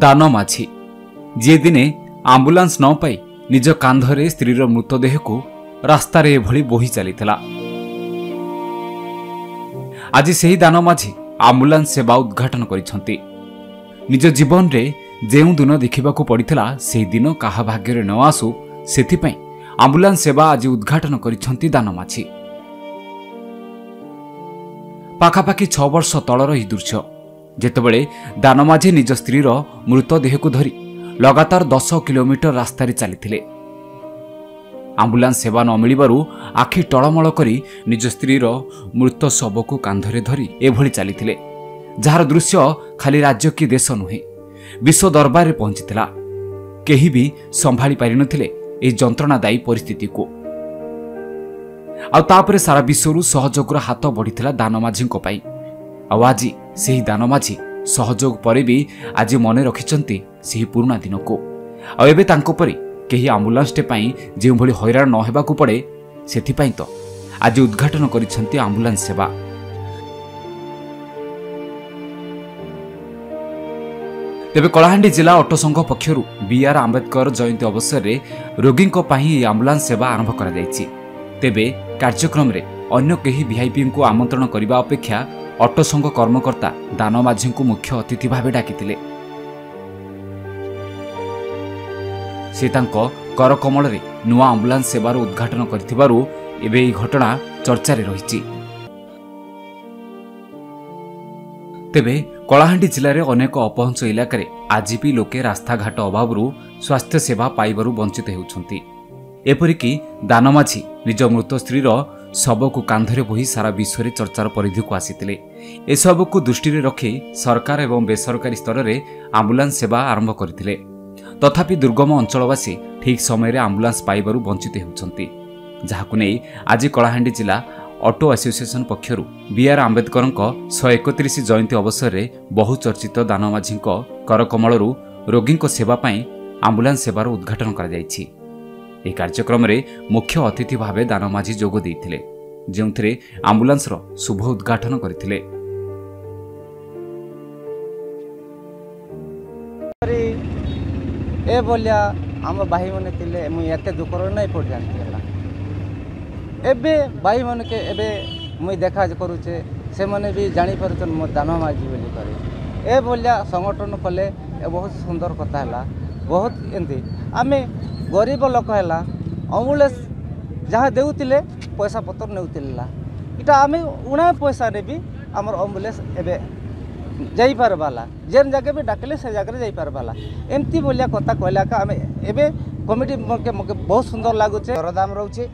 दानमाछी जी दिने आम्बुलांस न पाई निज कांधरे स्त्रीर मृतदेह को रास्तार एभली बोही चलीथिला। आज से दानमाझी आम्बुलांस सेवा उद्घाटन करिसंती। निज जीवन रे जेउ दिन देखा पड़ता से दिन काहा भाग्य न आसू से आम्बुलांस सेवा आज उद्घाटन करिसंती दानमाझी। पाखापाखि 6 वर्ष तलर यह दृश्य जेतेबेले दानमाझी निज स्त्रीर मृतदेह को धरी लगातार 10 किलोमीटर रास्तार चली आम्बुलांस सेवा न मिलबारु आखि टलमल करी निज स्त्रीर मृत शव को कांधरे धरी एभली चली जार दृश्य खाली राज्य कि देश नुहे विश्व दरबार में पहुंचीला। केही भी संभाली पारि नथिले ए जंत्रणादायी परिस्थिति को। आउतापरे सारा विश्वरु सहयोगर हाथ बढ़ीला दानमाझी पाई। आज से ही दानमाझी सहयोग पर भी आज मन रखिचंती से पुराणा दिन को। एबे तांको परी केही आम्बुलांस टे पाई जे भली हैरान न हेबा को पड़े सेथिपाई तो आज उद्घाटन करिसंती आम्बुलांस सेवा। तेबे कलाहांडी जिला ऑटो संघ पक्षर बीआर आंबेडकर जयंती अवसर में रोगी आम्बुलांस सेवा आरंभ करा जायछि। तेबे कार्यक्रम रे अन्य केही वीआईपी को आमंत्रण करने अपेक्षा ऑटो संघ कर्मकर्ता दानमाझी को मुख्य अतिथि भाव डाकिथिले। से तांको करकमल रे नुआ आम्बुलांस सेवार उद्घाटन करिथिबारु एबे ई घटना चर्चा रे रहिछि। तेबे कलाहांडी जिले में अनेक अपहंच इलाक आज भी लोके रास्ताघाट अभाव स्वास्थ्य सेवा पाइबारु वंचित हेउछंती। एपरिक दानमाझी निज मृत स्त्रीर शव को कांधरे बोही सारा विश्व चर्चार परिधि को आसीथिले। एसबू को दृष्टि रखी सरकार एवं बेसरकारी स्तर में आम्बुलांस सेवा आरंभ करथिले। तथापि दुर्गम अंचलवासी ठीक समय आम्बुलांस पाइबारु वंचित होउछंती, जाहाकु नै आज कलाहांडी जिला ऑटो एसोसिएशन पक्षरु बीआर आंबेडकरंको 131 जयंती अवसर में बहुचर्चित दानमाझी करकमलरु रोगींको सेवा पाई आम्बुलांस सेवार उद्घाटन करा जायछि। यह कार्यक्रम रे मुख्य अतिथि भावे दानमाझी जोग देइथिले, जेउथिरे आम्बुलांस रो शुभ उद्घाटन करथिले। ए बोलिया आम भाई मैंने मुझे दुख नहीं पड़ जानती एबे भाई मन के एबे मुई देखा करुचे से मैंने भी जापर मो दानमाझी बोली करे ए बोलिया संगठन कले बहुत सुंदर कथा है। बहुत एमती आम गरीब लोक है एम्बुलेंस जहाँ देउतिले पैसा पतर नेउतिला इटा आम उणा पैसा रे भी आमर एम्बुलेंस एबे जाई पारबाला जेन जगह भी डाकले से जगह जाई पारबाला एमती बोलिया कथा कहला का आमे एबे कमिटी मके बहुत सुंदर लागुचे दरदाम रहउचे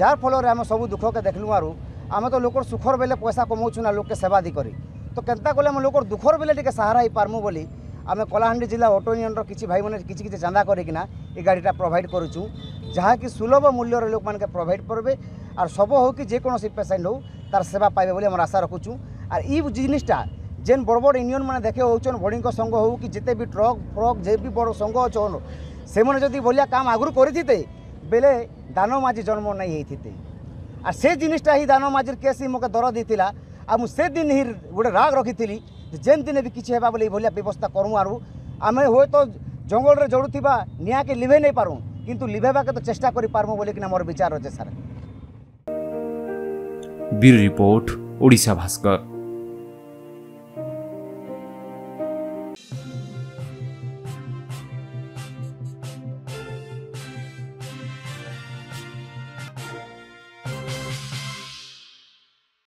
जार फल रे हम सब दुख के देखलु आरो आमे तो लोकर सुखर बेले पैसा कमाउछु ना लोक के सेवा दी करी तो केनता कहले हम लोकर दुखर बेले टिके सहारा ही पारमु बोली आमे कलाहांडी जिला ऑटो यूनियन किछि भाई माने किछि किछि चंदा करिकिना ए गाडीटा प्रोवाइड करूछु जहाँ कि सुलभ मूल्य रे लोक मान के प्रोवाइड करबे आर सब हो कि जे कोनो से पेशेंट हो तार सेवा पाइबे बोली हम आशा रखुछु। आर ई जिनिसटा जेन बड़ बड़ यूनियन मैंने देखे होचन बड़ी संघ हो कि जिते भी ट्रक फ्रक जे भी बड़ संघ अच्छन से मैंने जदि भलिया काम आगुरी करते बेले दानमाझी जन्म नहीं होते आ से जिनिसटा ही दानमाझी केस ही मोके दर देता आ मुझे दिन ही गोटे राग रखी थी जेन दिन भी किसी होगा बोले भलिया व्यवस्था करूँ आरु आम हूँ तो जंगल में जड़ूता निआ के लिभे नहीं पारूँ कितु लिभेबा के तो चेष्टा करमु बोलिकिना मोर विचार अच्छे सार। Bureau report, Odisha Bhaskar.